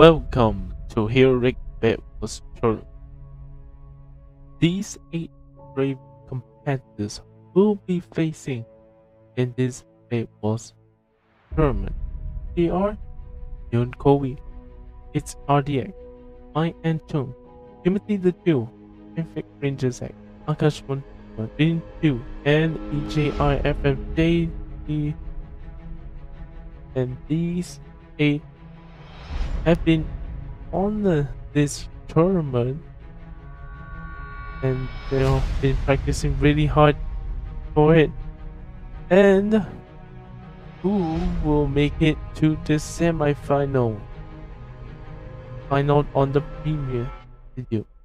Welcome to Heroic Bedwars Tournament. These 8 brave competitors will be facing in this Bedwars Tournament. They are Yun Kowi, it's RDX, Mai Antone, Timothy the 2, Perfect Ranger Z, Akashman Mabin 2, and EJI FMJ. And these 8 have been on this tournament, and they've been practicing really hard for it. And who will make it to the semi-final? Find out on the premiere video.